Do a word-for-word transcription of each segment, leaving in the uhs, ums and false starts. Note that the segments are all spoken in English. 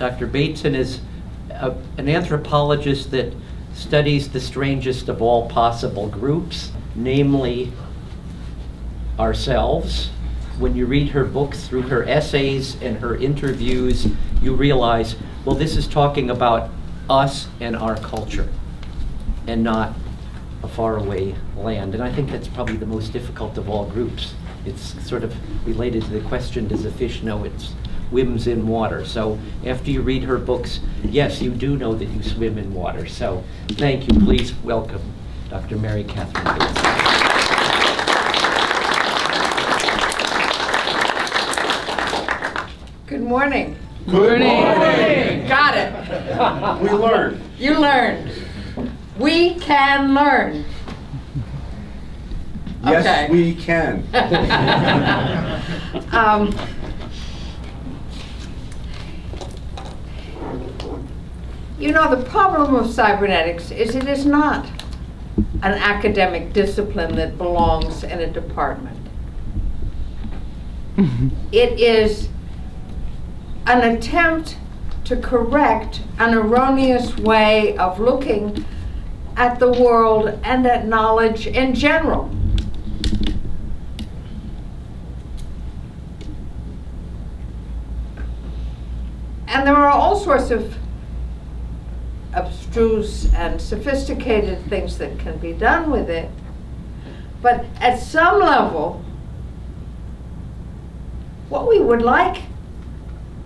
Doctor Bateson is a, an anthropologist that studies the strangest of all possible groups, namely ourselves. When you read her book through her essays and her interviews, you realize, well, this is talking about us and our culture and not a faraway land. And I think that's probably the most difficult of all groups. It's sort of related to the question, does a fish know its swims in water? So after you read her books, yes, you do know that you swim in water. So thank you. Please welcome Doctor Mary Catherine Bateson. Good morning. Good morning. morning. Got it. We learned. You learned. We can learn. Yes, okay. We can. um, You know, the problem of cybernetics is it is not an academic discipline that belongs in a department. It is an attempt to correct an erroneous way of looking at the world and at knowledge in general. And there are all sorts of abstruse and sophisticated things that can be done with it. But at some level, what we would like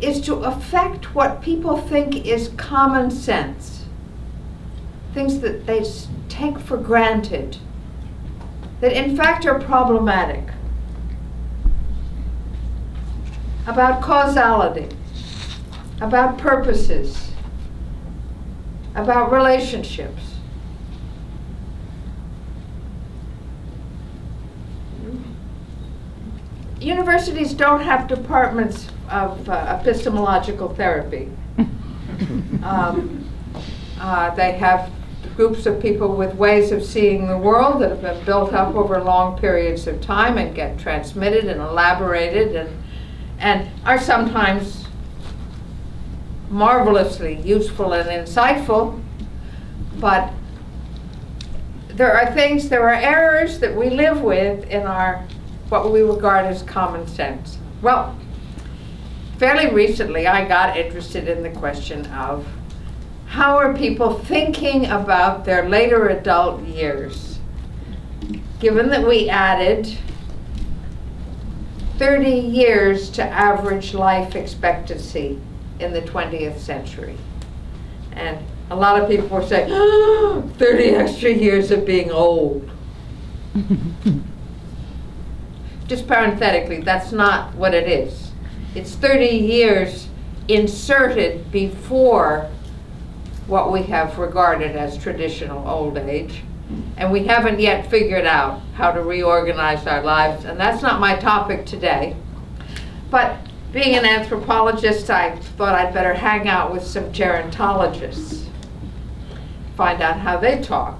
is to affect what people think is common sense, things that they take for granted, that in fact are problematic, about causality, about purposes, about relationships. Universities don't have departments of uh, epistemological therapy. um, uh, they have groups of people with ways of seeing the world that have been built up over long periods of time and get transmitted and elaborated and, and are sometimes marvelously useful and insightful, but there are things, there are errors that we live with in our, what we regard as common sense. Well, fairly recently I got interested in the question of how are people thinking about their later adult years, given that we added thirty years to average life expectancy in the twentieth century. And a lot of people were saying, oh, thirty extra years of being old. Just parenthetically, that's not what it is. It's thirty years inserted before what we have regarded as traditional old age. And we haven't yet figured out how to reorganize our lives. And that's not my topic today. But being an anthropologist, I thought I'd better hang out with some gerontologists, find out how they talk.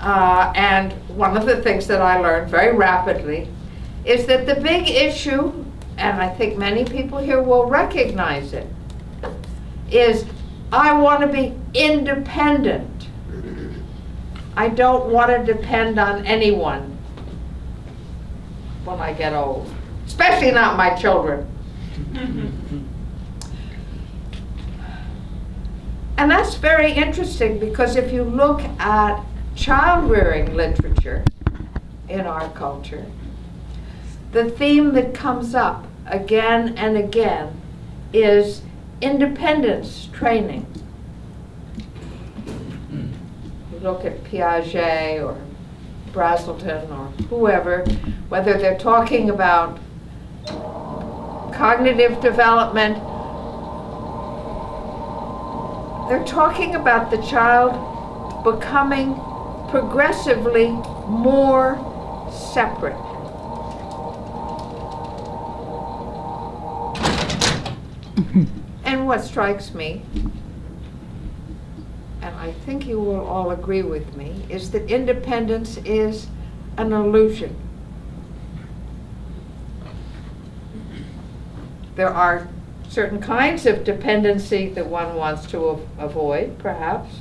Uh, and one of the things that I learned very rapidly is that the big issue, and I think many people here will recognize it, is I want to be independent. I don't want to depend on anyone when I get old. Especially not my children. And that's very interesting because if you look at child-rearing literature in our culture, the theme that comes up again and again is independence training. You look at Piaget or Brazelton or whoever, whether they're talking about cognitive development. They're talking about the child becoming progressively more separate. And what strikes me, and I think you will all agree with me, is that independence is an illusion. There are certain kinds of dependency that one wants to avoid, perhaps.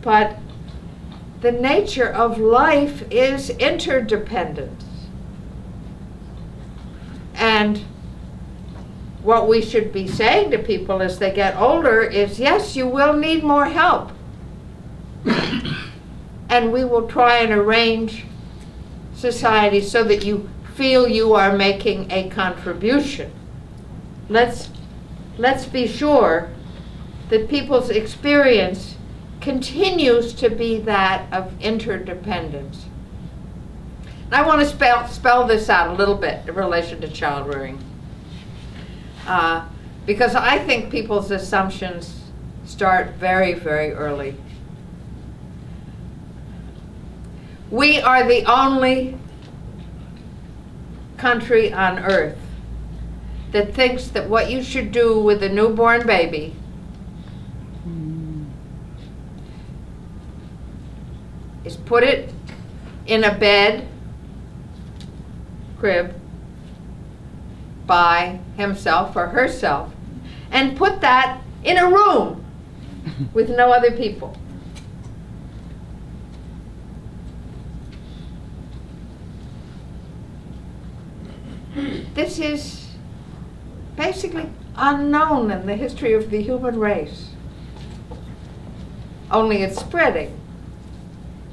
But the nature of life is interdependence. And what we should be saying to people as they get older is, yes, you will need more help. And we will try and arrange society so that you feel you are making a contribution. Let's, let's be sure that people's experience continues to be that of interdependence. And I want to spell, spell this out a little bit in relation to child rearing, uh, because I think people's assumptions start very, very early. We are the only country on earth that thinks that what you should do with a newborn baby is put it in a bed, crib, by himself or herself, and put that in a room with no other people. This is basically unknown in the history of the human race. Only it's spreading.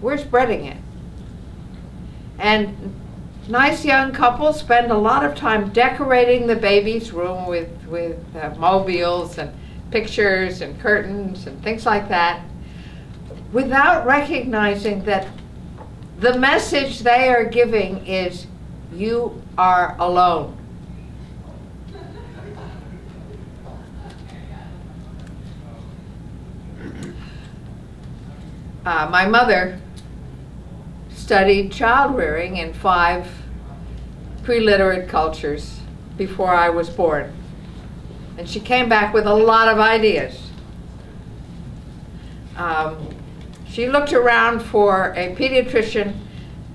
We're spreading it. And nice young couples spend a lot of time decorating the baby's room with, with uh, mobiles and pictures and curtains and things like that, without recognizing that the message they are giving is, you are alone. Uh, my mother studied child rearing in five pre-literate cultures before I was born. And she came back with a lot of ideas. Um, she looked around for a pediatrician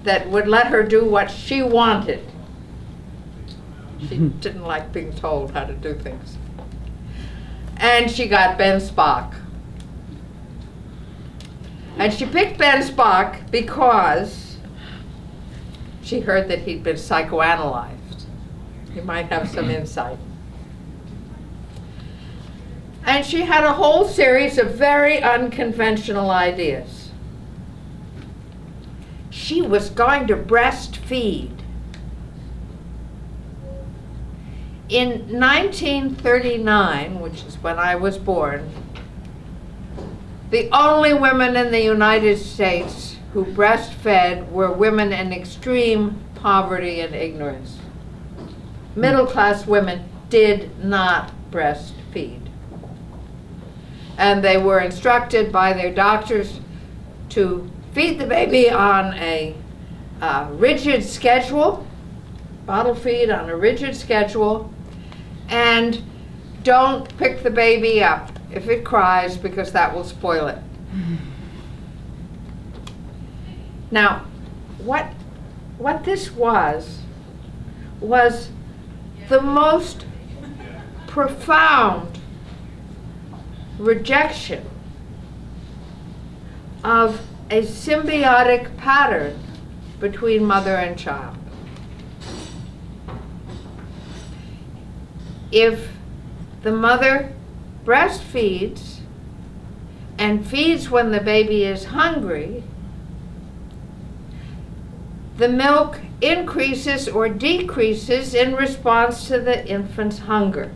that would let her do what she wanted. She didn't like being told how to do things. And she got Ben Spock. And she picked Ben Spock because she heard that he'd been psychoanalyzed. He might have some insight. And she had a whole series of very unconventional ideas. She was going to breastfeed. In nineteen thirty-nine, which is when I was born, the only women in the United States who breastfed were women in extreme poverty and ignorance. Middle-class women did not breastfeed. And they were instructed by their doctors to feed the baby on a uh, rigid schedule, bottle feed on a rigid schedule, and don't pick the baby up if it cries, because that will spoil it. Now, what, what this was, was the most profound rejection of a symbiotic pattern between mother and child. If the mother breastfeeds and feeds when the baby is hungry, the milk increases or decreases in response to the infant's hunger.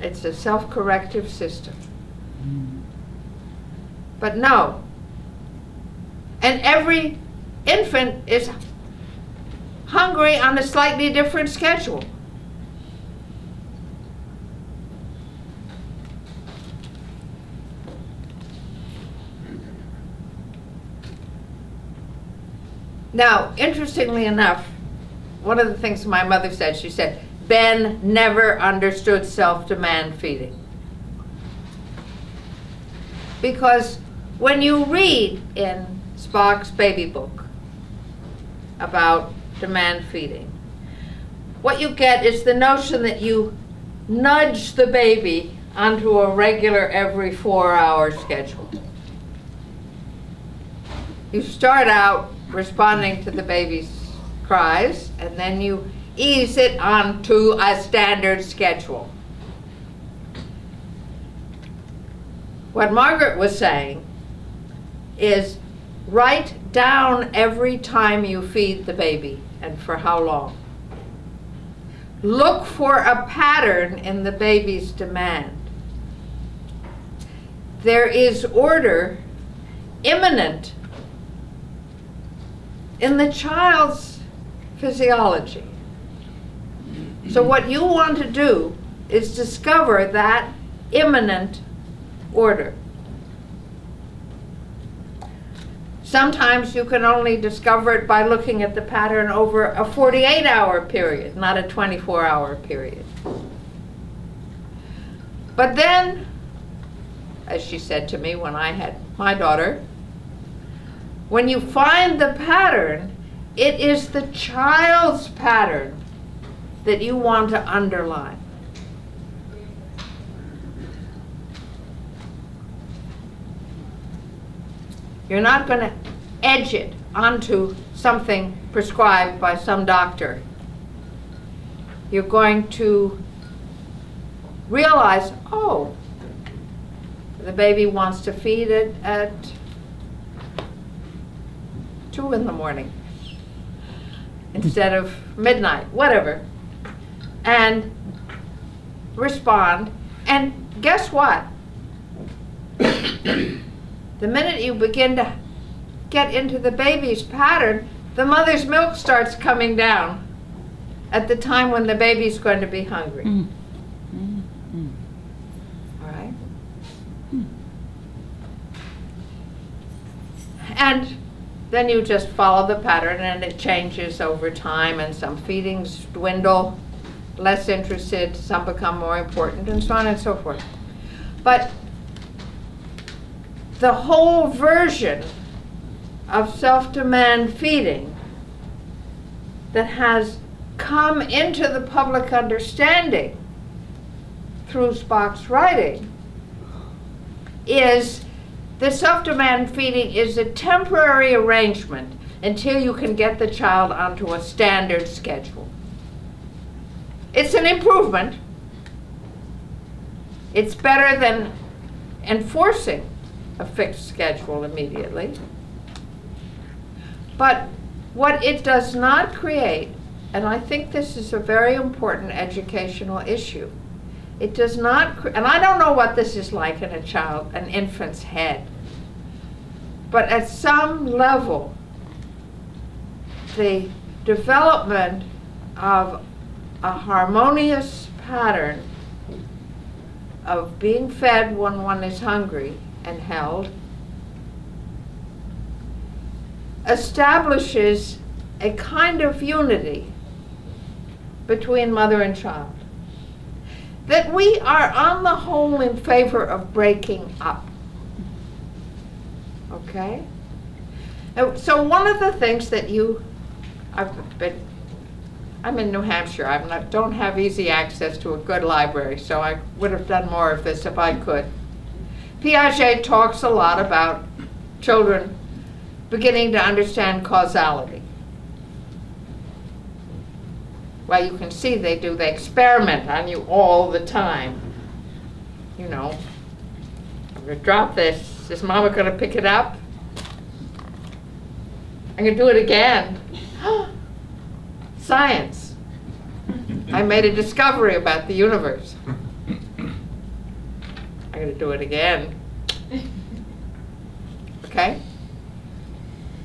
It's a self-corrective system. But no, and every infant is hungry on a slightly different schedule. Now, interestingly enough, one of the things my mother said, she said, Ben never understood self-demand feeding. Because when you read in Spock's baby book about demand feeding. What you get is the notion that you nudge the baby onto a regular every four hour schedule. You start out responding to the baby's cries, and then you ease it onto a standard schedule. What Margaret was saying is write down every time you feed the baby and for how long. Look for a pattern in the baby's demand. There is order imminent in the child's physiology. So what you want to do is discover that imminent order. Sometimes you can only discover it by looking at the pattern over a forty-eight hour period, not a twenty-four hour period. But then, as she said to me when I had my daughter, when you find the pattern, it is the child's pattern that you want to underline. You're not going to edge it onto something prescribed by some doctor. You're going to realize, oh, the baby wants to feed it at two in the morning instead of midnight, whatever, and respond. And guess what? The minute you begin to get into the baby's pattern, the mother's milk starts coming down at the time when the baby's going to be hungry. Mm. Mm. Mm. All right? Mm. And then you just follow the pattern, and it changes over time, and some feedings dwindle, less interested, some become more important, and so on and so forth. But the whole version of self-demand feeding that has come into the public understanding through Spock's writing is that self-demand feeding is a temporary arrangement until you can get the child onto a standard schedule. It's an improvement. It's better than enforcing a fixed schedule immediately. But what it does not create, and I think this is a very important educational issue, it does not, and I don't know what this is like in a child, an infant's head, but at some level, the development of a harmonious pattern of being fed when one is hungry and held establishes a kind of unity between mother and child that we are on the whole in favor of breaking up. Okay? And so one of the things that you, I've been, I'm in New Hampshire, I not, don't have easy access to a good library, so I would have done more of this if I could. Piaget talks a lot about children beginning to understand causality. Well, you can see they do. They experiment on you all the time. You know, I'm going to drop this. Is Mama going to pick it up? I'm going to do it again. Science. I made a discovery about the universe. I'm going to do it again. Okay?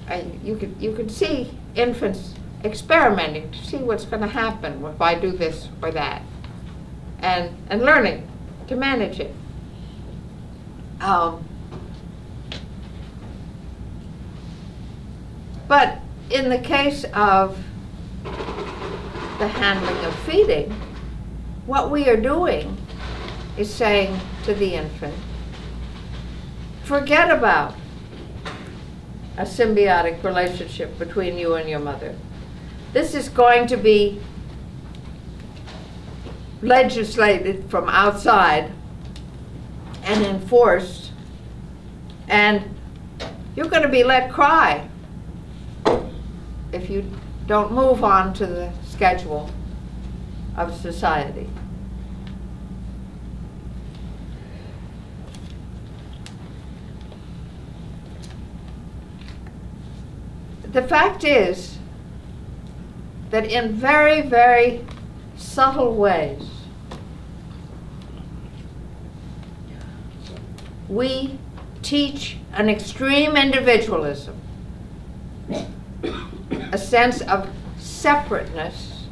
I, you could you could see infants experimenting to see what's going to happen if I do this or that, and and learning to manage it. Um, but in the case of the handling of feeding, what we are doing is saying to the infant, forget about a symbiotic relationship between you and your mother. This is going to be legislated from outside and enforced, and you're going to be let cry if you don't move on to the schedule of society. The fact is that in very, very subtle ways, we teach an extreme individualism, a sense of separateness.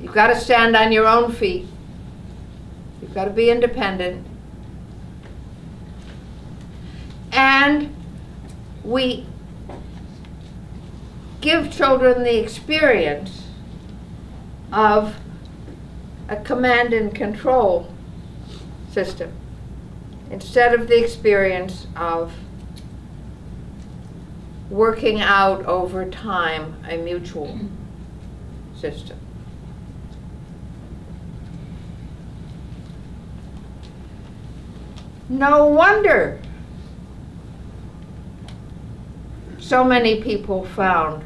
You've got to stand on your own feet. You've got to be independent. And we give children the experience of a command and control system instead of the experience of working out over time a mutual system. No wonder so many people found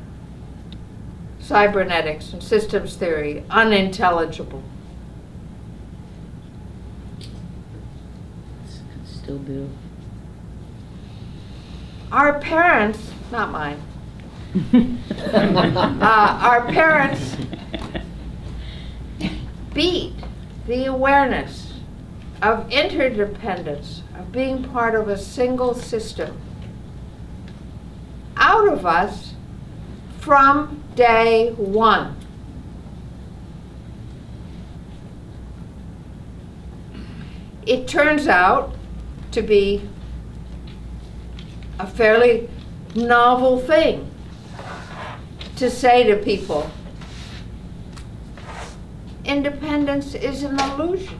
cybernetics and systems theory unintelligible. Still do. Our parents, not mine, uh, our parents beat the awareness of interdependence, of being part of a single system, out of us from day one. It turns out to be a fairly novel thing to say to people, independence is an illusion.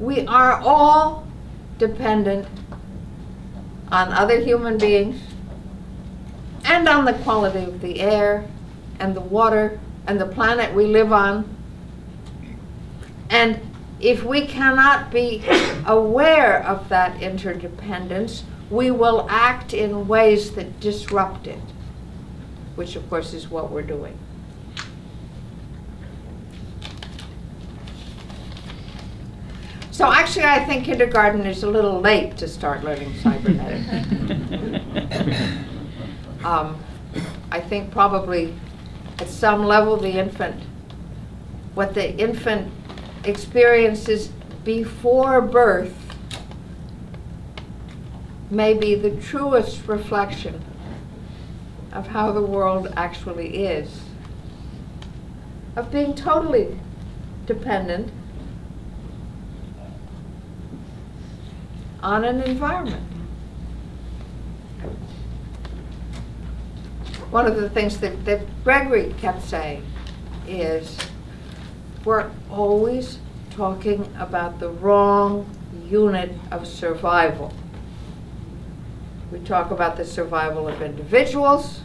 We are all dependent on other human beings, and on the quality of the air, and the water, and the planet we live on. And if we cannot be aware of that interdependence, we will act in ways that disrupt it, which of course is what we're doing. So actually, I think kindergarten is a little late to start learning cybernetics. Um, I think probably at some level the infant, what the infant experiences before birth may be the truest reflection of how the world actually is, of being totally dependent on an environment. One of the things that, that Gregory kept saying is, we're always talking about the wrong unit of survival. We talk about the survival of individuals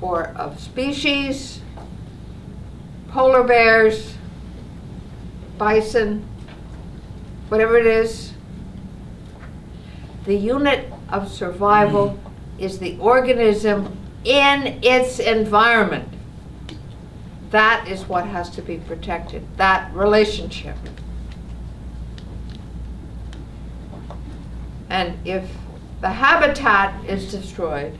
or of species, polar bears, bison, whatever it is. The unit of survival is the organism in its environment. That is what has to be protected, that relationship. And if the habitat is destroyed,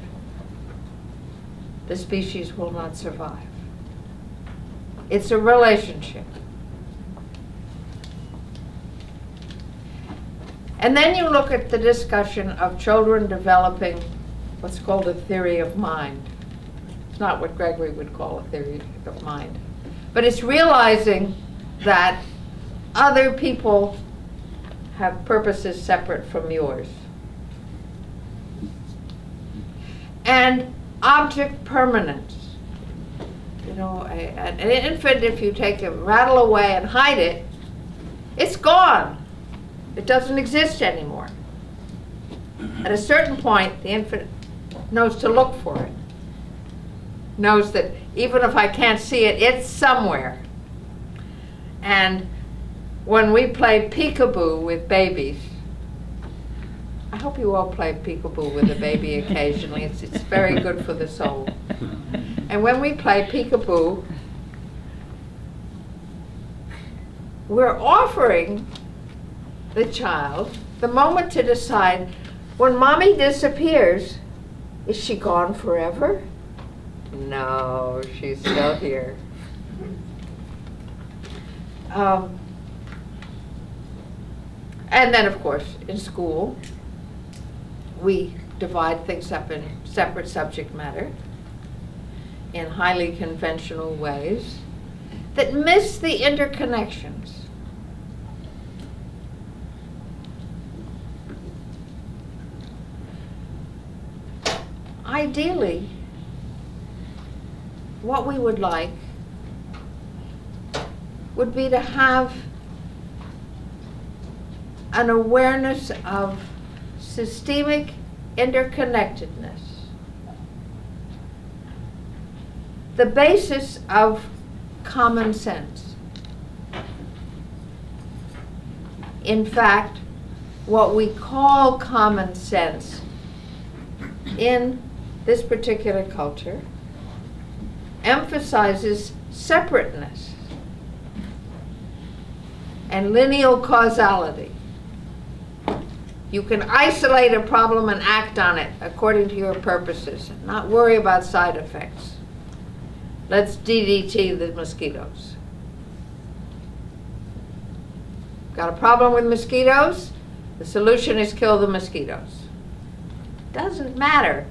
the species will not survive. It's a relationship. And then you look at the discussion of children developing what's called a theory of mind. It's not what Gregory would call a theory of mind. But it's realizing that other people have purposes separate from yours. And object permanence. You know, a, an infant, if you take it, rattle away and hide it, it's gone. It doesn't exist anymore. At a certain point, the infant knows to look for it, knows that even if I can't see it, it's somewhere. And when we play peekaboo with babies, I hope you all play peekaboo with a baby occasionally. It's, it's very good for the soul. And when we play peekaboo, we're offering the child the moment to decide, when mommy disappears, is she gone forever? No, she's still here. Um, and then, of course, in school, we divide things up in separate subject matter in highly conventional ways that miss the interconnections. Ideally, what we would like would be to have an awareness of systemic interconnectedness, the basis of common sense. In fact, what we call common sense in this particular culture emphasizes separateness and lineal causality. You can isolate a problem and act on it according to your purposes, and not worry about side effects. Let's D D T the mosquitoes. Got a problem with mosquitoes? The solution is kill the mosquitoes. Doesn't matter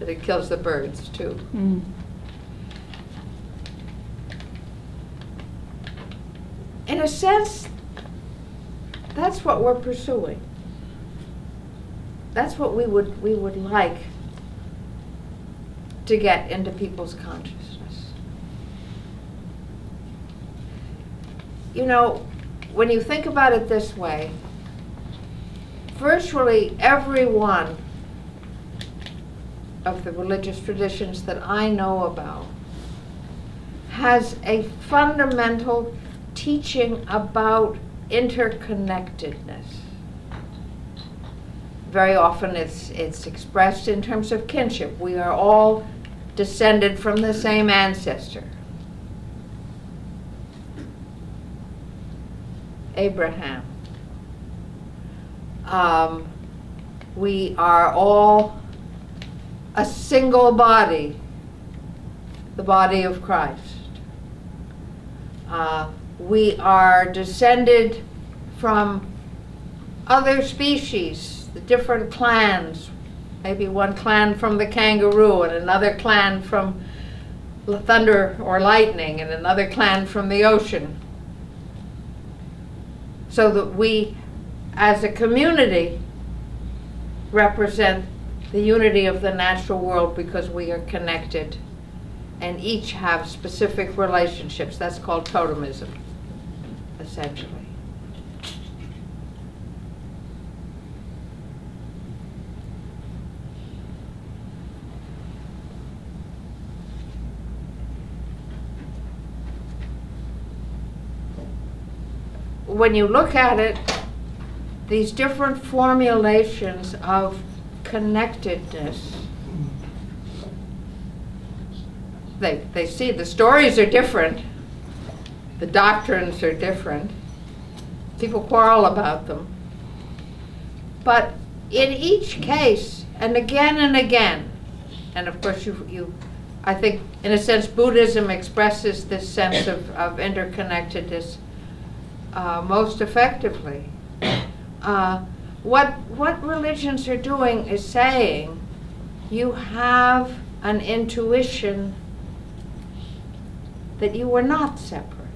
that it kills the birds too. Mm. In a sense, that's what we're pursuing. That's what we would, we would like to get into people's consciousness. You know, when you think about it this way, virtually every one of the religious traditions that I know about has a fundamental teaching about interconnectedness. Very often it's, it's expressed in terms of kinship. We are all descended from the same ancestor, Abraham. Um, we are all a single body, the body of Christ. Uh, we are descended from other species, the different clans, maybe one clan from the kangaroo and another clan from thunder or lightning and another clan from the ocean, so that we as a community represent the unity of the natural world because we are connected and each have specific relationships. That's called totemism, essentially. When you look at it, these different formulations of connectedness, they, they see the stories are different, the doctrines are different, people quarrel about them, but in each case, and again and again, and of course you, you I think in a sense Buddhism expresses this sense of, of interconnectedness Uh, most effectively. Uh, what, what religions are doing is saying you have an intuition that you were not separate,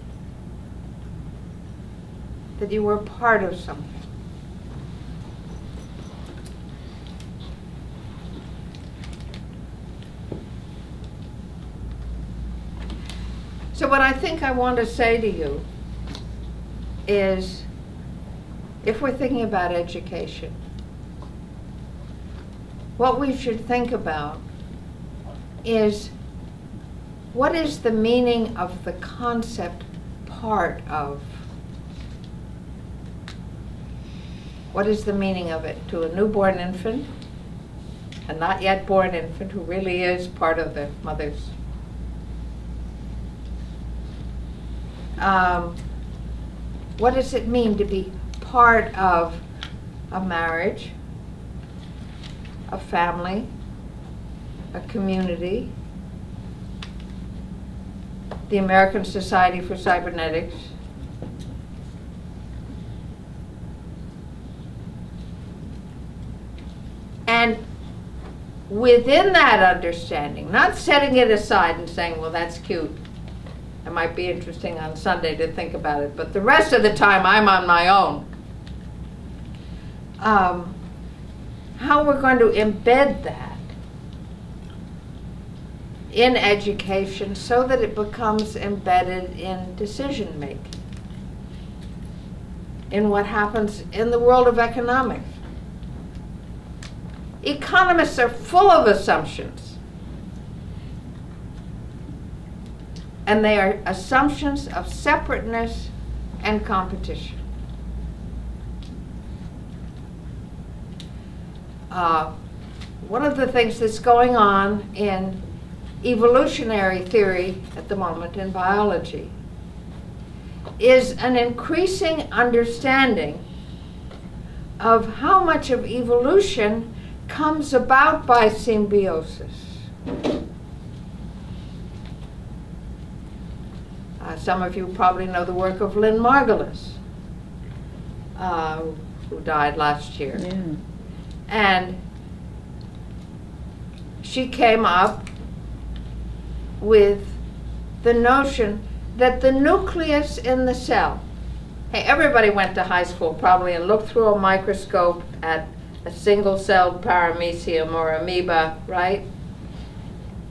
that you were part of something. So what I think I want to say to you is, if we're thinking about education, what we should think about is what is the meaning of the concept part of? What is the meaning of it to a newborn infant, a not yet born infant who really is part of the mother's? Um, what does it mean to be part of a marriage, a family, a community, the American Society for Cybernetics? And within that understanding, not setting it aside and saying, well, that's cute, it might be interesting on Sunday to think about it, but the rest of the time I'm on my own. Um, how we're going to embed that in education so that it becomes embedded in decision making, in what happens in the world of economics. Economists are full of assumptions, and they are assumptions of separateness and competition. Uh, one of the things that's going on in evolutionary theory at the moment in biology is an increasing understanding of how much of evolution comes about by symbiosis. Uh, some of you probably know the work of Lynn Margulis, uh, who died last year. Yeah. And she came up with the notion that the nucleus in the cell, hey, everybody went to high school probably and looked through a microscope at a single-celled paramecium or amoeba, right?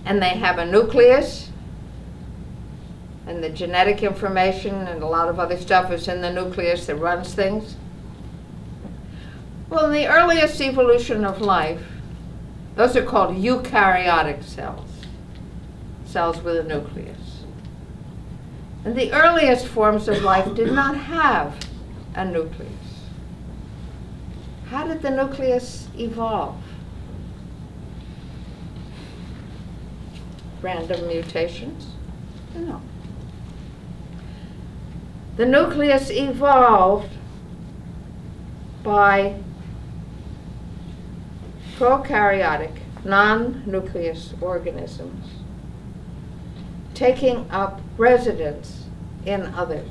And they have a nucleus, and the genetic information and a lot of other stuff is in the nucleus that runs things. Well, in the earliest evolution of life, those are called eukaryotic cells, cells with a nucleus. And the earliest forms of life did not have a nucleus. How did the nucleus evolve? Random mutations? No. The nucleus evolved by prokaryotic, non-nucleus organisms taking up residence in others.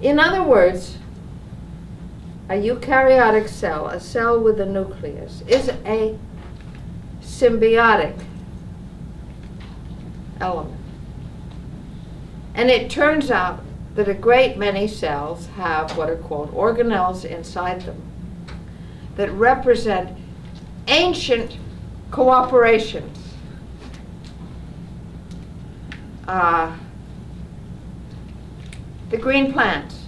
In other words, a eukaryotic cell, a cell with a nucleus, is a symbiotic element. And it turns out that a great many cells have what are called organelles inside them that represent ancient cooperations. Uh, the green plants,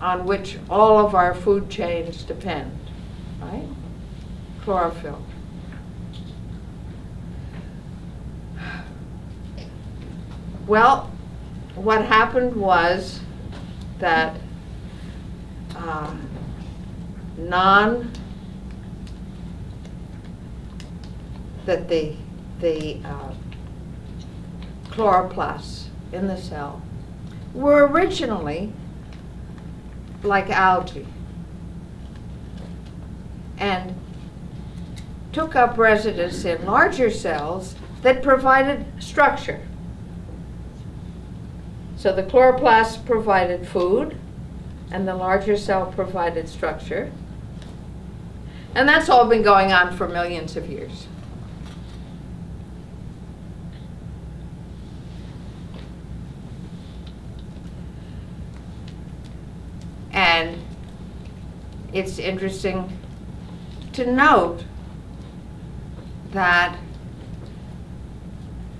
on which all of our food chains depend, right? Chlorophyll. Well, what happened was that uh, non, that the, the uh, chloroplasts in the cell were originally like algae, and took up residence in larger cells that provided structure. So the chloroplasts provided food, and the larger cell provided structure. And that's all been going on for millions of years. And it's interesting to note that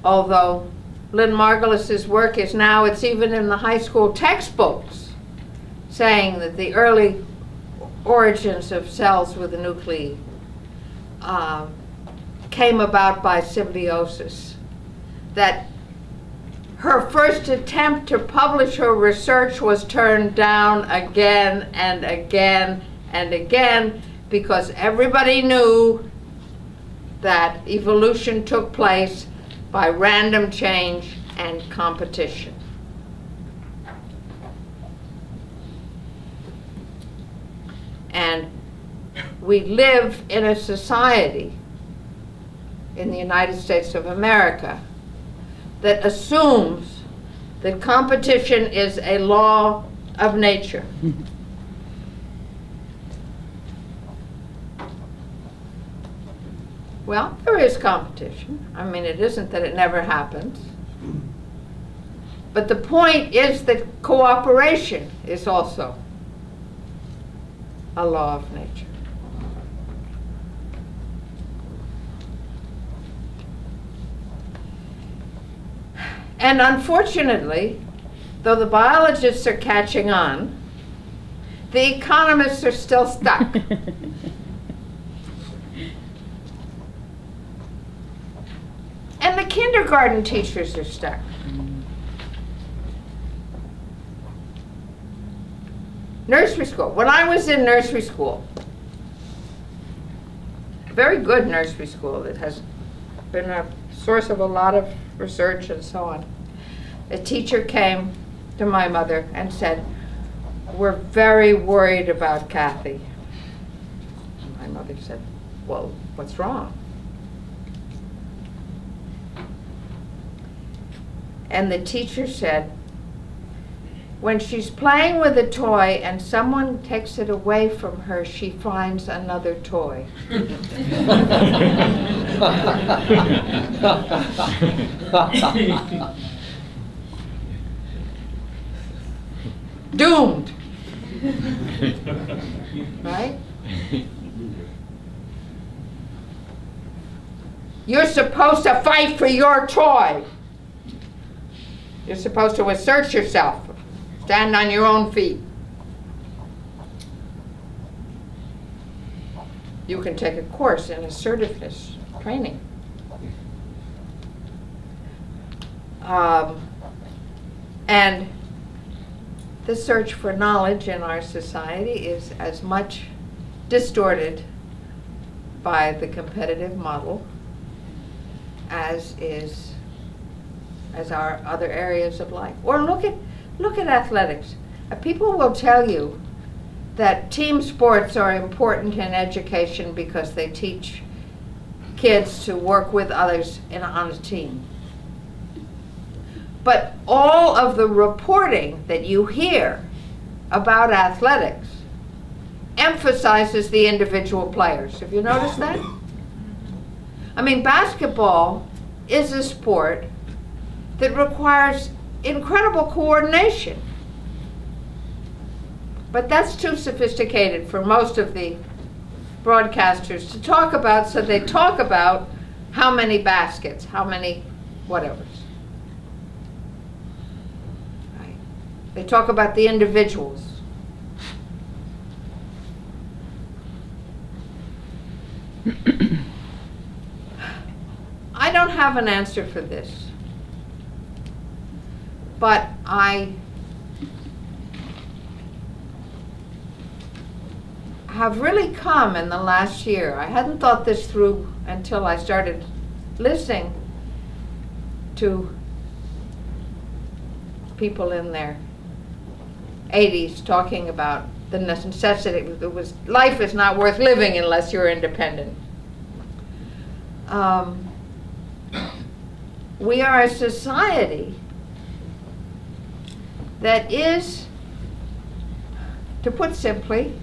although Lynn Margulis's work is now, it's even in the high school textbooks, saying that the early origins of cells with a nucleus uh, came about by symbiosis. That her first attempt to publish her research was turned down again and again and again because everybody knew that evolution took place by random change and competition. And we live in a society in the United States of America that assumes that competition is a law of nature. Well, there is competition. I mean, it isn't that it never happens. But the point is that cooperation is also a law of nature. And unfortunately, though the biologists are catching on, the economists are still stuck. And the kindergarten teachers are stuck. Nursery school. When I was in nursery school, a very good nursery school that has been a source of a lot of research and so on, a teacher came to my mother and said, "We're very worried about Kathy." And my mother said, "Well, what's wrong?" And the teacher said, "When she's playing with a toy and someone takes it away from her, she finds another toy." Doomed. Right? You're supposed to fight for your toy. You're supposed to assert yourself. Stand on your own feet. You can take a course in assertiveness training. Um, and the search for knowledge in our society is as much distorted by the competitive model as is as our other areas of life. Or look at Look at athletics. Uh, people will tell you that team sports are important in education because they teach kids to work with others in, on a team. But all of the reporting that you hear about athletics emphasizes the individual players. Have you noticed that? I mean, basketball is a sport that requires incredible coordination. But that's too sophisticated for most of the broadcasters to talk about, so they talk about how many baskets, how many whatevers. Right. They talk about the individuals. I don't have an answer for this. But I have really come in the last year. I hadn't thought this through until I started listening to people in their eighties talking about the necessity. It was, life is not worth living unless you're independent. Um, we are a society that is, to put simply,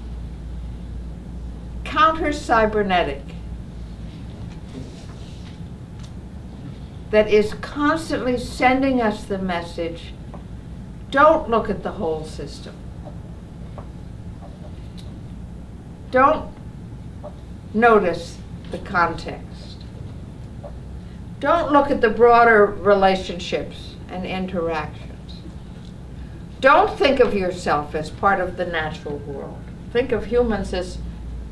counter-cybernetic. That is constantly sending us the message, don't look at the whole system. Don't notice the context. Don't look at the broader relationships and interactions. Don't think of yourself as part of the natural world. think of humans as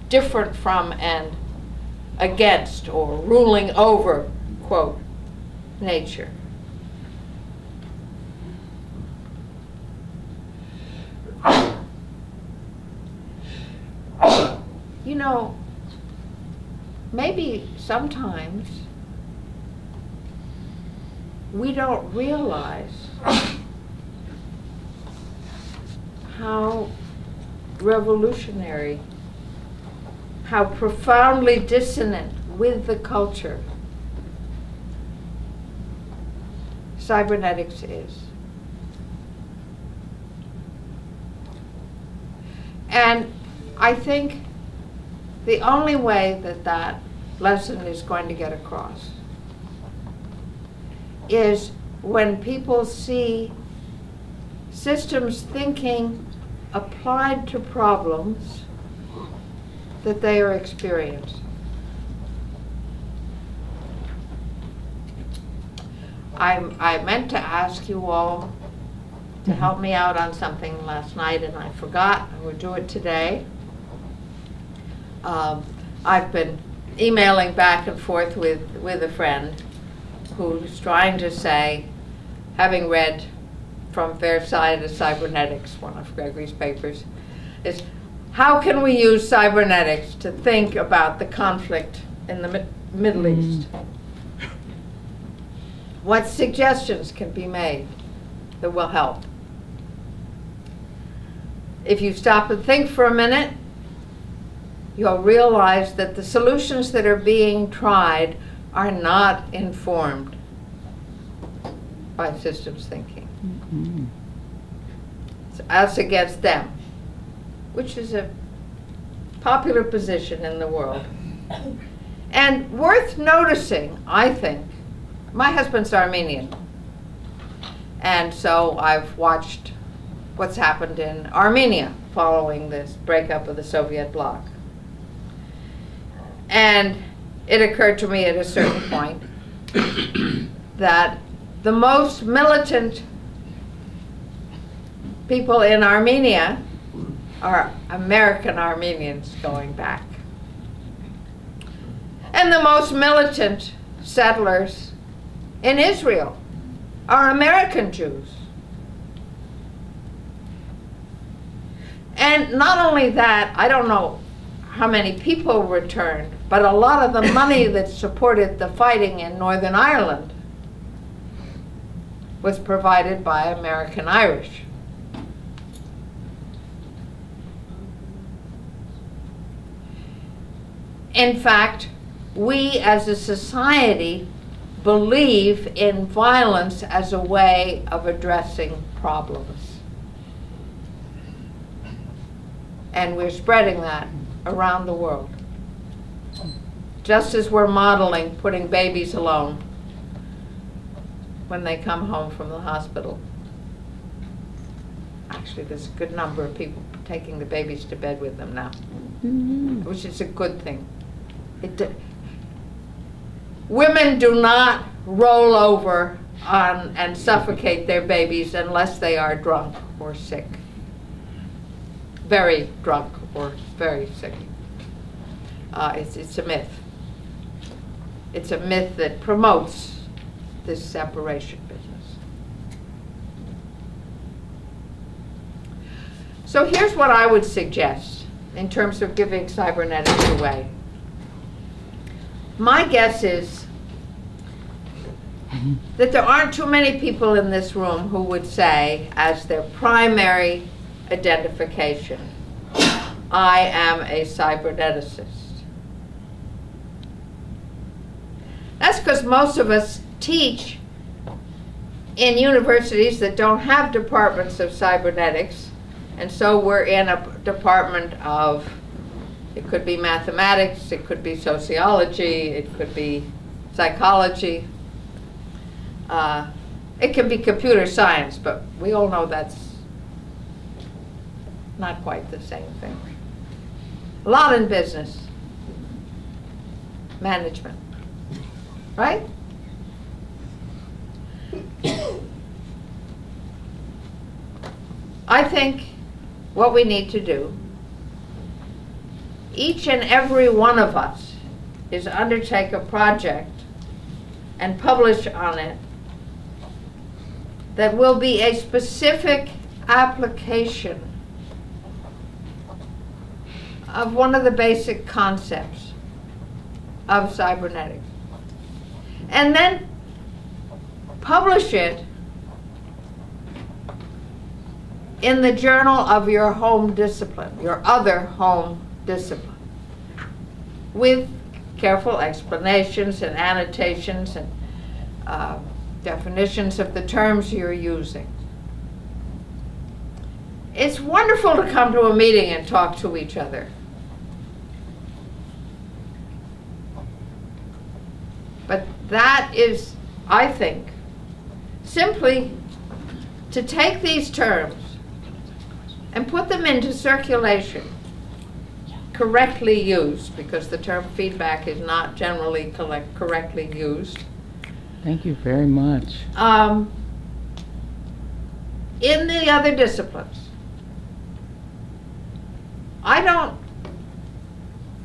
different from and against or ruling over, quote, nature. You know, maybe sometimes we don't realize how revolutionary, how profoundly dissonant with the culture cybernetics is. And I think the only way that that lesson is going to get across is when people see systems thinking applied to problems that they are experiencing. I, I meant to ask you all to help me out on something last night, and I forgot. I will do it today. Um, I've been emailing back and forth with, with a friend who's trying to say, having read From Fair Side of Cybernetics, one of Gregory's papers, is how can we use cybernetics to think about the conflict in the Mi Middle mm. East? What suggestions can be made that will help? If you stop and think for a minute, you'll realize that the solutions that are being tried are not informed by systems thinking. Mm-hmm. It's us against them, which is a popular position in the world. And worth noticing, I think, my husband's Armenian, and so I've watched what's happened in Armenia following this breakup of the Soviet bloc. And it occurred to me at a certain point that the most militant people in Armenia are American Armenians going back. And the most militant settlers in Israel are American Jews. And not only that, I don't know how many people returned, but a lot of the money that supported the fighting in Northern Ireland was provided by American Irish. In fact, we as a society believe in violence as a way of addressing problems. And we're spreading that around the world. Just as we're modeling putting babies alone when they come home from the hospital. Actually, there's a good number of people taking the babies to bed with them now, mm-hmm. which is a good thing. It d Women do not roll over on and suffocate their babies unless they are drunk or sick. Very drunk or very sick. Uh, it's, it's a myth. It's a myth that promotes this separation business. So here's what I would suggest in terms of giving cybernetics away. My guess is that there aren't too many people in this room who would say, as their primary identification, I am a cyberneticist. That's because most of us teach in universities that don't have departments of cybernetics, and so we're in a department of, it could be mathematics, it could be sociology, it could be psychology. Uh, it can be computer science, but we all know that's not quite the same thing. A lot in business, management, right? I think what we need to do each and every one of us is to undertake a project and publish on it that will be a specific application of one of the basic concepts of cybernetics. And then publish it in the journal of your home discipline, your other home discipline, with careful explanations and annotations and uh, definitions of the terms you're using. It's wonderful to come to a meeting and talk to each other. But that is, I think, simply to take these terms and put them into circulation, correctly used, because the term feedback is not generally collect correctly used. Thank you very much. Um, in the other disciplines. I don't,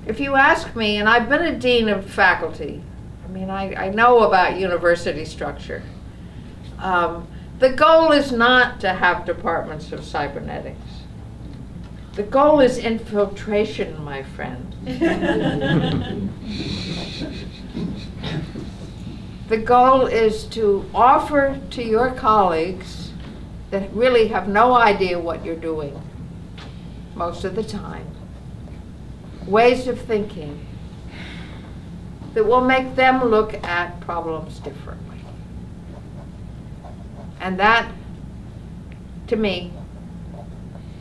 if you ask me, and I've been a dean of faculty, I mean, I, I know about university structure. Um, The goal is not to have departments of cybernetics. The goal is infiltration, my friend. The goal is to offer to your colleagues that really have no idea what you're doing most of the time, ways of thinking that will make them look at problems differently. And that, to me,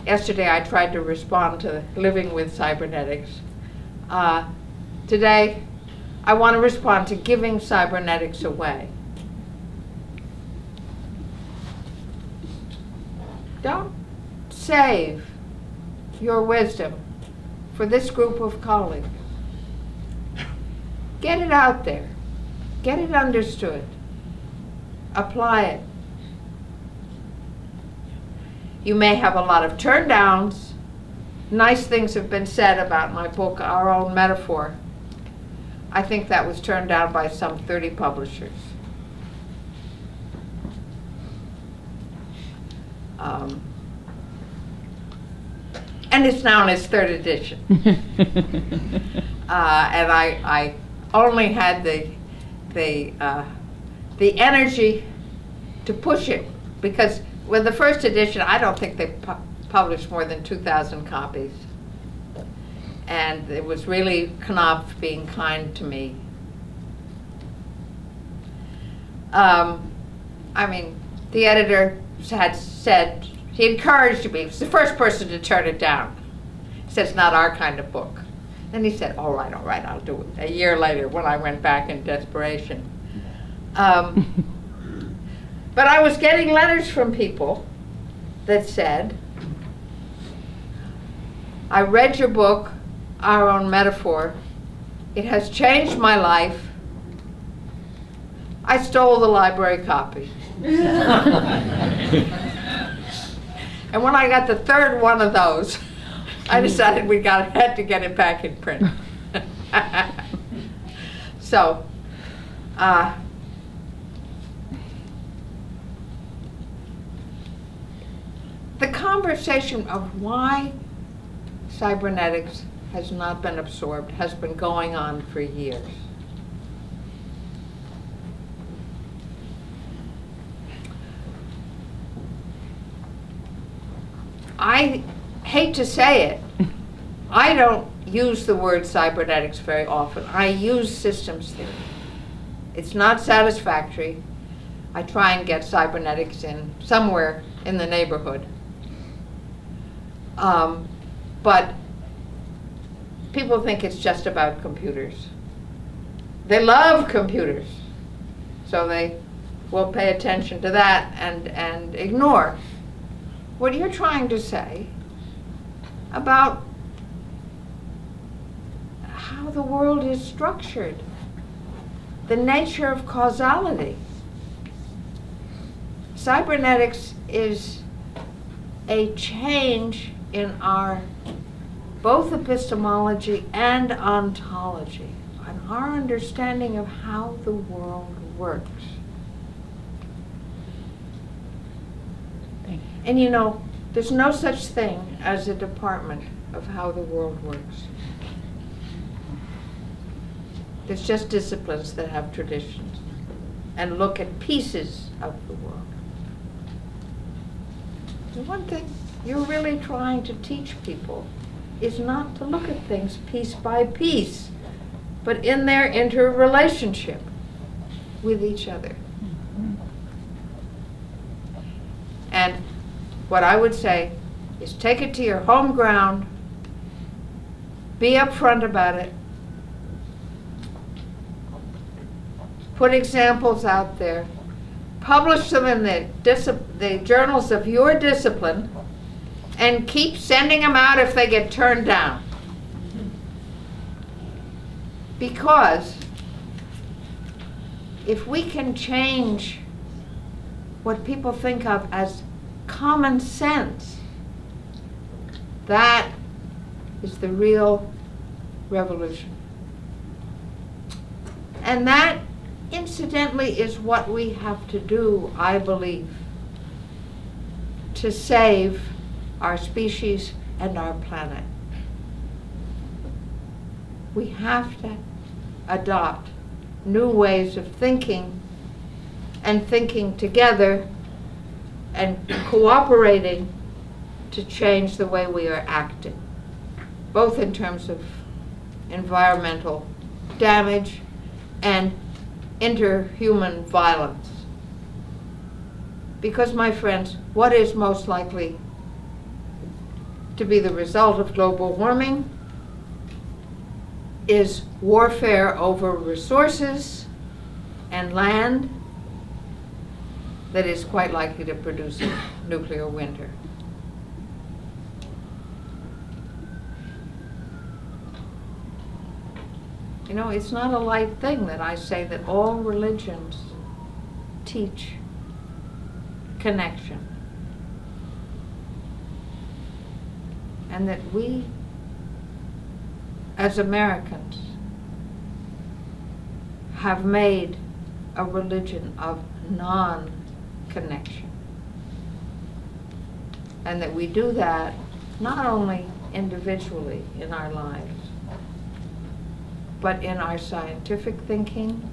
yesterday I tried to respond to living with cybernetics. Uh, today, I want to respond to giving cybernetics away. Don't save your wisdom for this group of colleagues. Get it out there. Get it understood. Apply it. You may have a lot of turndowns. Nice things have been said about my book, Our Own Metaphor. I think that was turned down by some thirty publishers. Um, and it's now in its third edition. uh, and I, I only had the, the, uh, the energy to push it, because with the first edition, I don't think they pu published more than two thousand copies. And it was really Knopf being kind to me. Um, I mean, the editor had said, he encouraged me, he was the first person to turn it down. He said, it's not our kind of book. Then he said, all right, all right, I'll do it. A year later, when I went back in desperation. Um, But I was getting letters from people that said, I read your book, Our Own Metaphor. It has changed my life. I stole the library copy. And when I got the third one of those, I decided we got, had to get it back in print. So, uh, the conversation of why cybernetics has not been absorbed has been going on for years. I hate to say it, I don't use the word cybernetics very often. I use systems theory. It's not satisfactory. I try and get cybernetics in somewhere in the neighborhood. Um, but people think it's just about computers. They love computers, so they will pay attention to that and, and ignore what you're trying to say about how the world is structured, the nature of causality. Cybernetics is a change in our both epistemology and ontology, on our understanding of how the world works. Thank you. And you know, there's no such thing as a department of how the world works. There's just disciplines that have traditions and look at pieces of the world. The one thing you're really trying to teach people is not to look at things piece by piece, but in their interrelationship with each other. And what I would say is take it to your home ground, be upfront about it, put examples out there, publish them in the, the journals of your discipline, and keep sending them out if they get turned down. Because if we can change what people think of as common sense, that is the real revolution. And that, incidentally, is what we have to do, I believe, to save our species and our planet. We have to adopt new ways of thinking and thinking together and cooperating to change the way we are acting, both in terms of environmental damage and interhuman violence. Because, my friends, what is most likely to be the result of global warming is warfare over resources and land that is quite likely to produce a nuclear winter. You know, it's not a light thing that I say that all religions teach connection, and that we, as Americans, have made a religion of non-connection, and that we do that not only individually in our lives, but in our scientific thinking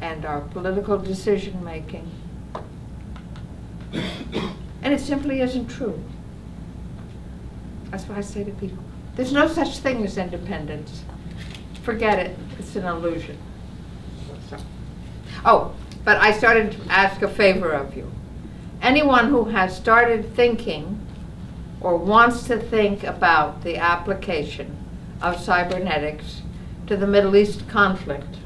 and our political decision making. And it simply isn't true. That's what I say to people. There's no such thing as independence. Forget it, it's an illusion. So. Oh, but I started to ask a favor of you. Anyone who has started thinking or wants to think about the application of cybernetics to the Middle East conflict,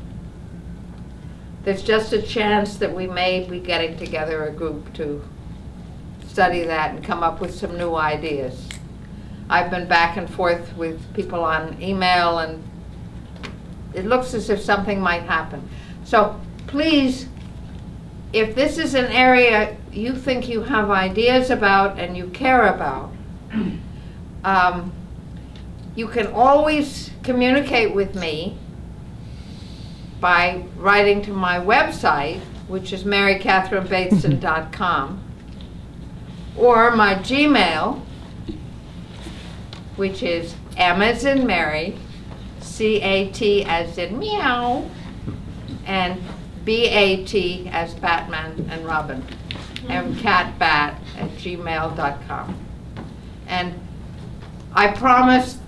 there's just a chance that we may be getting together a group to study that and come up with some new ideas. I've been back and forth with people on email, and it looks as if something might happen. So please, if this is an area you think you have ideas about and you care about, um, you can always communicate with me by writing to my website, which is mary catherine bateson dot com, or my Gmail, which is M as in Mary, C A T as in meow, and B A T as Batman and Robin, and catbat at gmail dot com. And I promise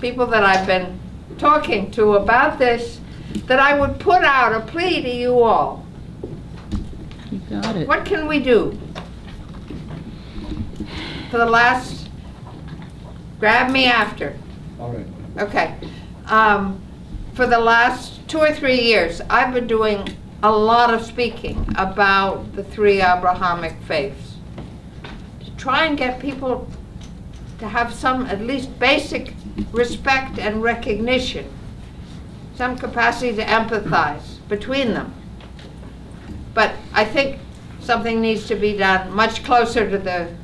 people that I've been talking to about this that I would put out a plea to you all. You got it. What can we do? For the last, grab me after. All right. Okay. Um, for the last two or three years, I've been doing a lot of speaking about the three Abrahamic faiths to try and get people to have some at least basic respect and recognition, some capacity to empathize between them. But I think something needs to be done much closer to the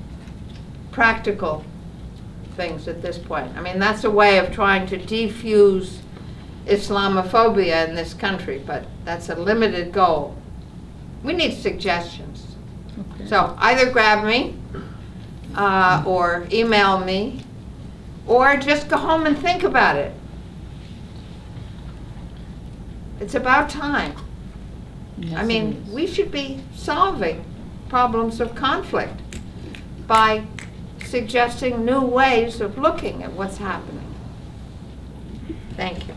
practical things at this point. I mean, that's a way of trying to defuse Islamophobia in this country, but that's a limited goal. We need suggestions. Okay. So either grab me, uh, or email me, or just go home and think about it. It's about time. Yes, I mean, we should be solving problems of conflict by suggesting new ways of looking at what's happening. Thank you.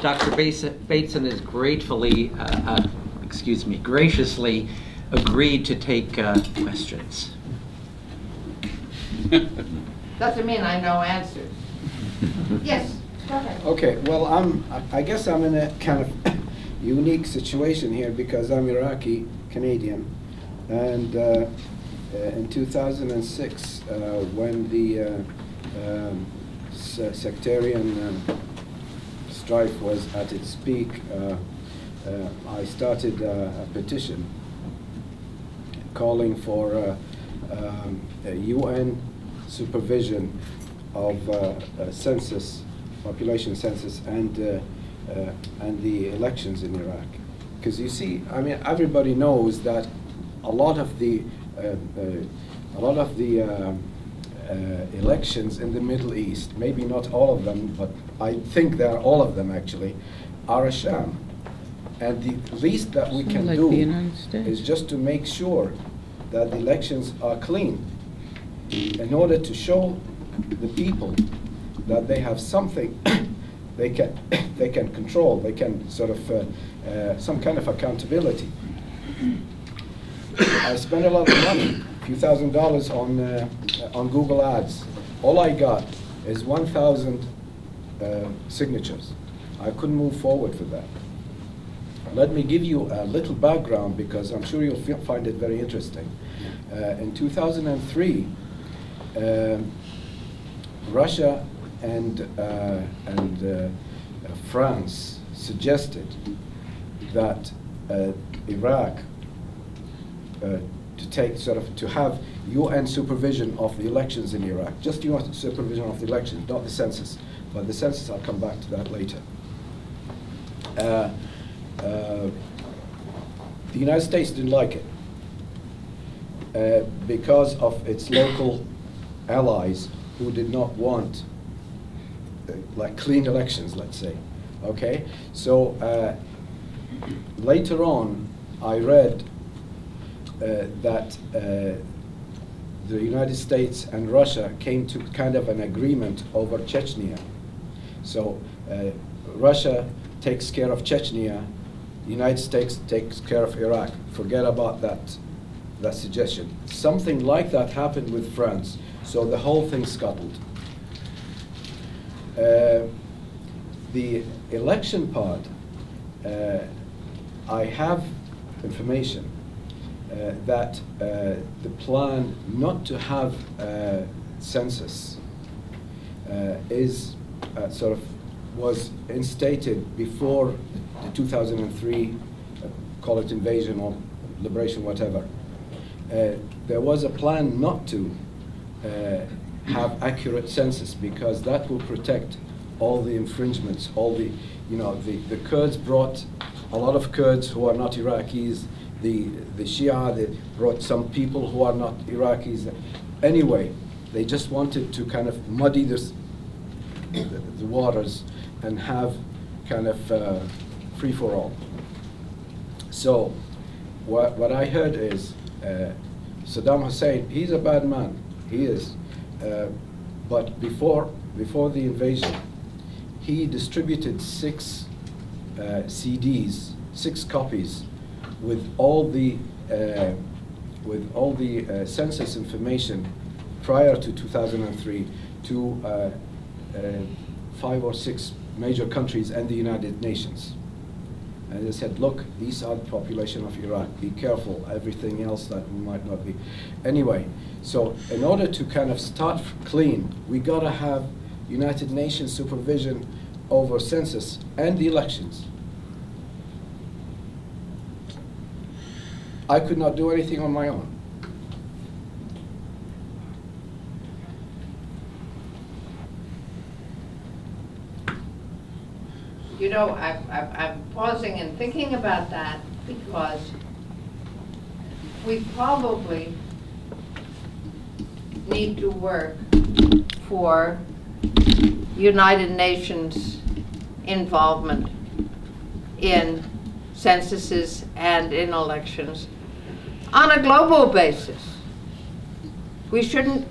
Doctor Bateson is gratefully, uh, uh, excuse me, graciously agreed to take uh, questions. Doesn't mean I know answers. Yes, go ahead. Okay, well, I'm, I guess I'm in a kind of unique situation here because I'm Iraqi Canadian. And uh, in two thousand six, uh, when the uh, um, sectarian um, strife was at its peak, uh, uh, I started uh, a petition calling for uh, um, a U N supervision of uh, census, population census, and uh, uh, and the elections in Iraq. Because you see, I mean, everybody knows that a lot of the uh, uh, a lot of the uh, uh, elections in the Middle East, maybe not all of them, but I think they are all of them actually, are a sham. And the least that we can do is just to make sure that the elections are clean, in order to show the people that they have something they can they can control, they can sort of uh, uh, some kind of accountability. I spent a lot of money, a few thousand dollars on uh, on Google Ads. All I got is one thousand uh, signatures. I couldn't move forward with that. Let me give you a little background because I'm sure you'll feel, find it very interesting. Uh, in two thousand three, uh, Russia and uh, and uh, France suggested that uh, Iraq. Uh, to take sort of to have U N supervision of the elections in Iraq, just U N supervision of the elections, not the census. But the census, I'll come back to that later. Uh, uh, the United States didn't like it uh, because of its local allies who did not want uh, like clean elections, let's say. Okay, so uh, later on, I read. Uh, that uh, the United States and Russia came to kind of an agreement over Chechnya. So uh, Russia takes care of Chechnya, the United States takes care of Iraq. Forget about that, that suggestion. Something like that happened with France, so the whole thing scuttled. Uh, the election part, uh, I have information. Uh, that uh, the plan not to have uh, census uh, is uh, sort of was instated before the two thousand three, uh, call it invasion or liberation, whatever. Uh, there was a plan not to uh, have accurate census because that will protect all the infringements, all the, you know, the, the Kurds brought a lot of Kurds who are not Iraqis. The, the Shia, they brought some people who are not Iraqis. Anyway, they just wanted to kind of muddy this, the, the waters and have kind of uh, free for all. So what, what I heard is uh, Saddam Hussein, he's a bad man, he is. Uh, but before, before the invasion, he distributed six uh, C Ds, six copies with all the uh, with all the uh, census information prior to two thousand three to uh, uh, five or six major countries and the United Nations. And they said, look, these are the population of Iraq. Be careful, everything else that we might not be. Anyway, so in order to kind of start clean, we gotta have United Nations supervision over census and the elections. I could not do anything on my own. You know, I, I, I'm pausing and thinking about that because we probably need to work for United Nations involvement in censuses and in elections on a global basis. We shouldn't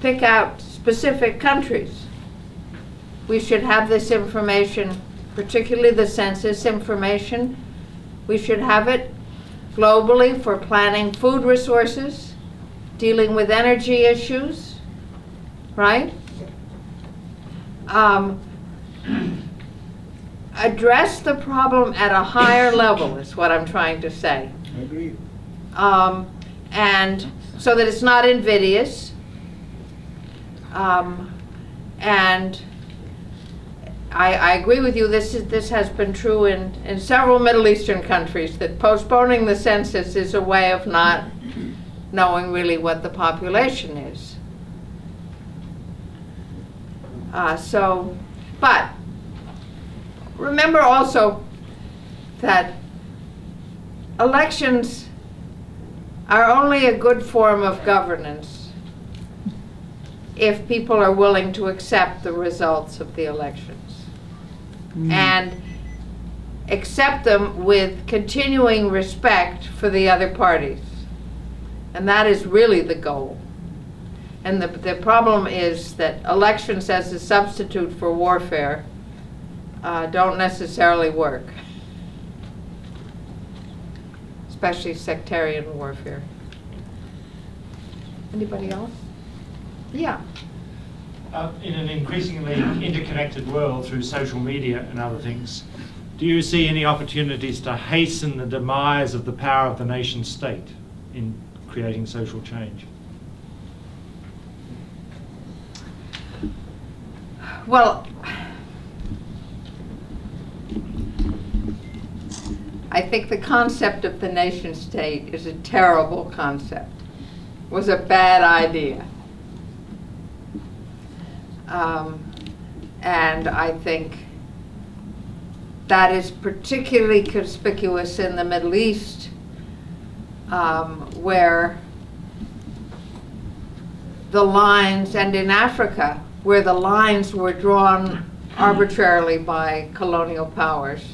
pick out specific countries. We should have this information, particularly the census information. We should have it globally for planning food resources, dealing with energy issues, right? Um, address the problem at a higher level is what I'm trying to say. I agree. Um, and so that it's not invidious. Um, and I, I agree with you, this, is, this has been true in, in several Middle Eastern countries, that postponing the census is a way of not knowing really what the population is. Uh, so, but remember also that elections are only a good form of governance if people are willing to accept the results of the election. Mm-hmm. And accept them with continuing respect for the other parties. And that is really the goal. And the, the problem is that elections as a substitute for warfare uh, don't necessarily work, especially sectarian warfare. Anybody else? Yeah. Uh, in an increasingly interconnected world through social media and other things, do you see any opportunities to hasten the demise of the power of the nation state in creating social change? Well, I think the concept of the nation state is a terrible concept. It was a bad idea. Um, and I think that is particularly conspicuous in the Middle East, um, where the lines, and in Africa, where the lines were drawn arbitrarily by colonial powers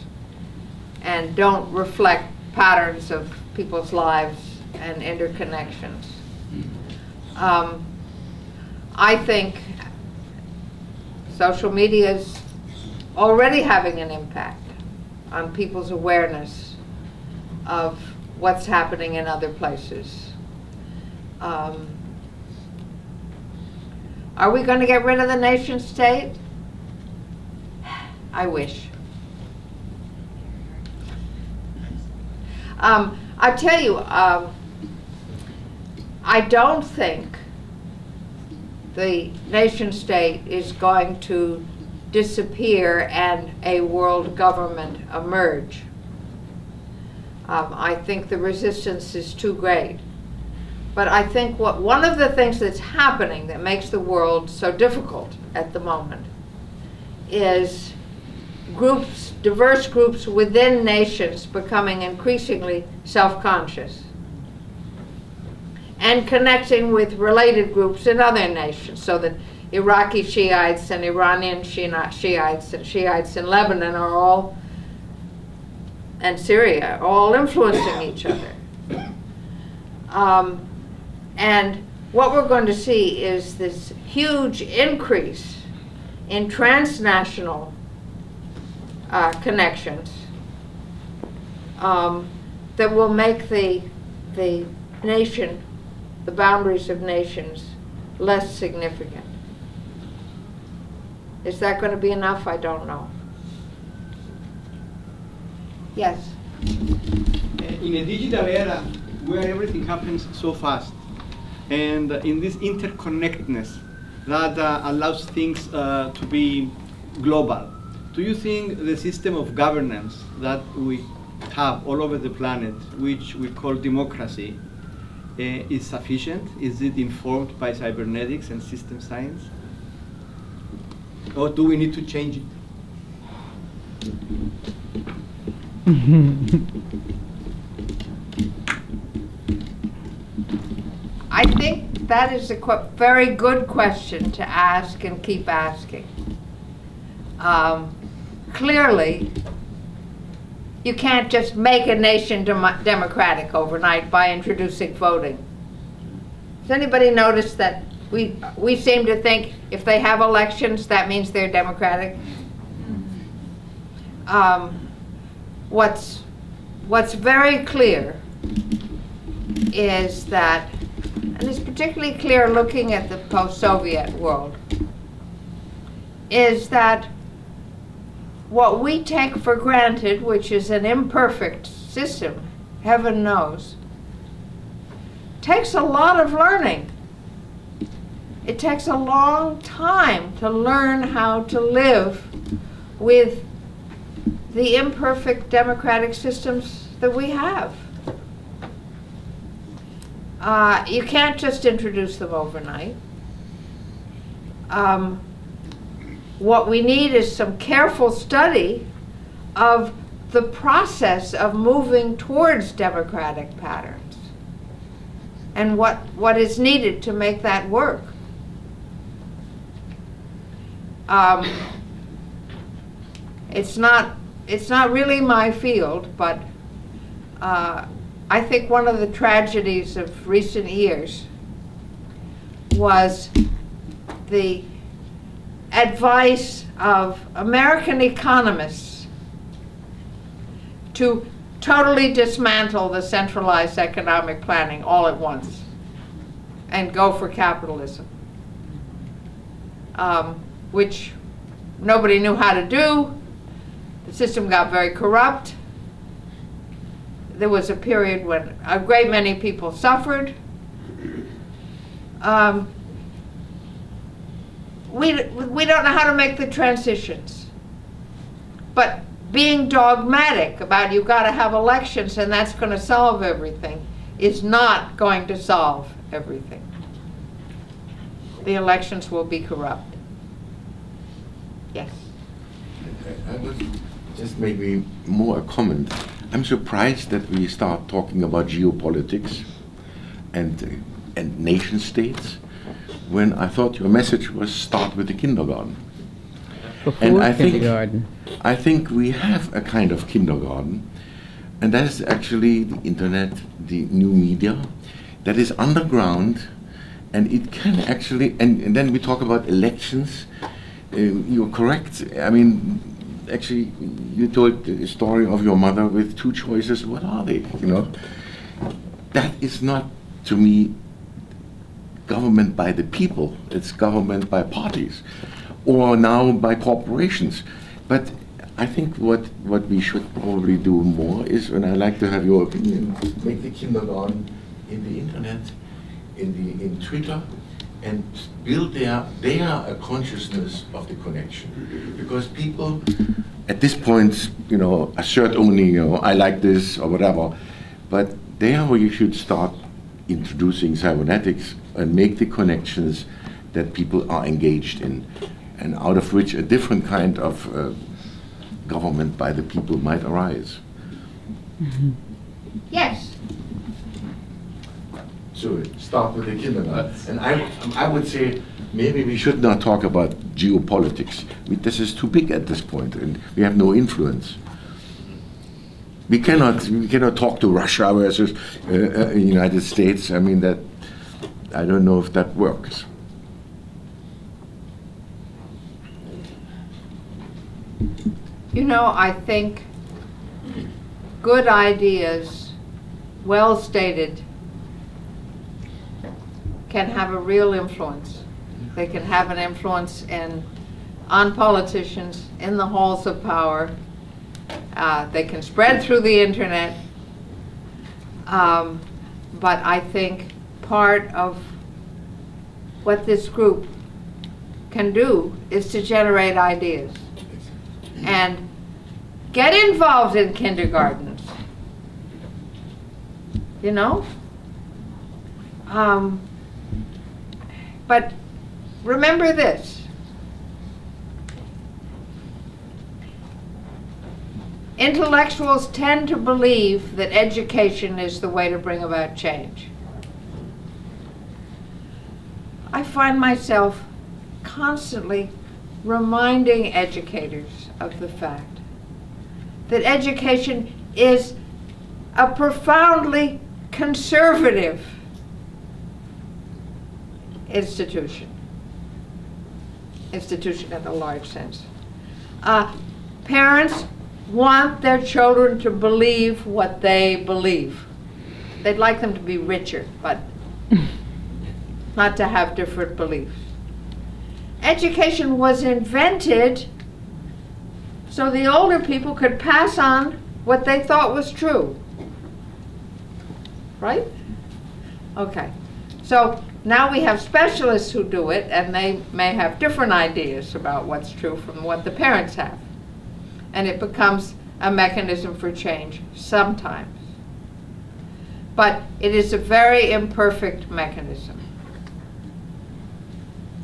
and don't reflect patterns of people's lives and interconnections. Um, I think social media is already having an impact on people's awareness of what's happening in other places. Um, are we going to get rid of the nation state? I wish. Um, I tell you, um, I don't think the nation state is going to disappear and a world government emerge. Um, I think the resistance is too great. But I think what one of the things that's happening that makes the world so difficult at the moment is groups, diverse groups within nations becoming increasingly self-conscious and connecting with related groups in other nations, so that Iraqi Shiites and Iranian Shiites and Shiites in Lebanon are all, and Syria, are all influencing each other. Um, and what we're going to see is this huge increase in transnational uh, connections um, that will make the, the nation, the boundaries of nations, less significant. Is that going to be enough? I don't know. Yes? In a digital era where everything happens so fast, and in this interconnectedness that uh, allows things uh, to be global, do you think the system of governance that we have all over the planet, which we call democracy, uh, is sufficient? Is it informed by cybernetics and system science? Or do we need to change it? I think that is a qu very good question to ask and keep asking. Um, clearly, you can't just make a nation dem democratic overnight by introducing voting. Does anybody notice that we, we seem to think if they have elections, that means they're democratic? Um, what's, what's very clear is that, and it's particularly clear looking at the post-Soviet world, is that what we take for granted, which is an imperfect system, heaven knows, takes a lot of learning. It takes a long time to learn how to live with the imperfect democratic systems that we have. Uh, you can't just introduce them overnight. Um, What we need is some careful study of the process of moving towards democratic patterns and what, what is needed to make that work. Um, it's not, it's not really my field, but uh, I think one of the tragedies of recent years was the advice of American economists to totally dismantle the centralized economic planning all at once and go for capitalism, um, which nobody knew how to do. The system got very corrupt. There was a period when a great many people suffered. Um, We, we don't know how to make the transitions. But being dogmatic about you've got to have elections and that's going to solve everything is not going to solve everything. The elections will be corrupt. Yes? Just maybe more a comment. I'm surprised that we start talking about geopolitics and, and nation states when I thought your message was start with the kindergarten. Before and I kindergarten. Think, I think we have a kind of kindergarten, and that is actually the internet, the new media, that is underground, and it can actually, and, and then we talk about elections. Uh, you're correct. I mean, actually, you told the story of your mother with two choices. What are they? You know, that is not, to me, government by the people, it's government by parties, or now by corporations. But I think what, what we should probably do more is, and I'd like to have your opinion, make the kindergarten in the internet, in, the, in Twitter, and build their, their a consciousness of the connection. Because people at this point, you know, assert only, you know, I like this or whatever, but they are where you should start introducing cybernetics and make the connections that people are engaged in, and out of which a different kind of uh, government by the people might arise. Mm-hmm. Yes. So start with the kindergarten, and I, I would say maybe we should not talk about geopolitics. We, this is too big at this point, and we have no influence. We cannot, we cannot talk to Russia versus the uh, uh, United States. I mean, that, I don't know if that works. You know, I think good ideas, well stated, can have a real influence. They can have an influence in, on politicians, in the halls of power. Uh, they can spread through the internet, um, but I think part of what this group can do is to generate ideas. And get involved in kindergartens. you know? Um, but remember this. Intellectuals tend to believe that education is the way to bring about change. I find myself constantly reminding educators of the fact that education is a profoundly conservative institution, institution in a large sense. Uh, parents want their children to believe what they believe. They'd like them to be richer, but not to have different beliefs. Education was invented so the older people could pass on what they thought was true. Right? Okay. So now we have specialists who do it, and they may have different ideas about what's true from what the parents have. And it becomes a mechanism for change sometimes. But it is a very imperfect mechanism.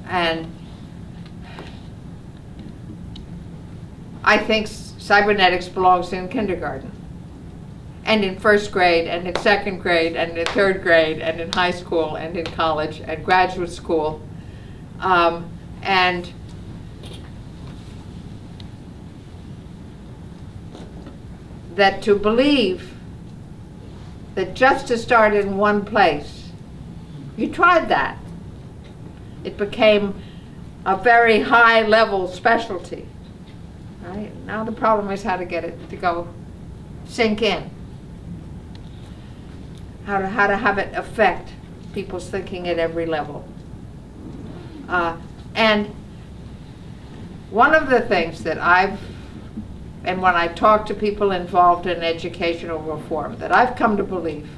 And I think cybernetics belongs in kindergarten, and in first grade, and in second grade, and in third grade, and in high school, and in college, and graduate school. Um, and that to believe that just to start in one place, you tried that. It became a very high level specialty. Right? Now the problem is how to get it to go sink in. How to, how to have it affect people's thinking at every level. Uh, and one of the things that I've, and when I talk to people involved in educational reform, that I've come to believe,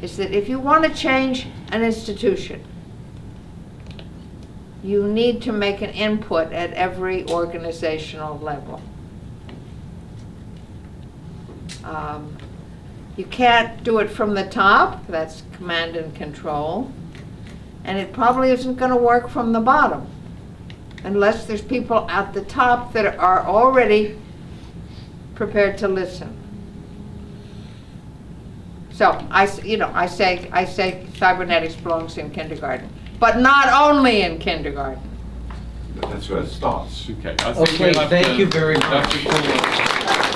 is that if you want to change an institution, you need to make an input at every organizational level. Um, you can't do it from the top, that's command and control, and it probably isn't going to work from the bottom, unless there's people at the top that are already prepared to listen. So, I, you know, I say, I say cybernetics belongs in kindergarten. But not only in kindergarten. But that's where it starts. Okay, okay, thank you very much.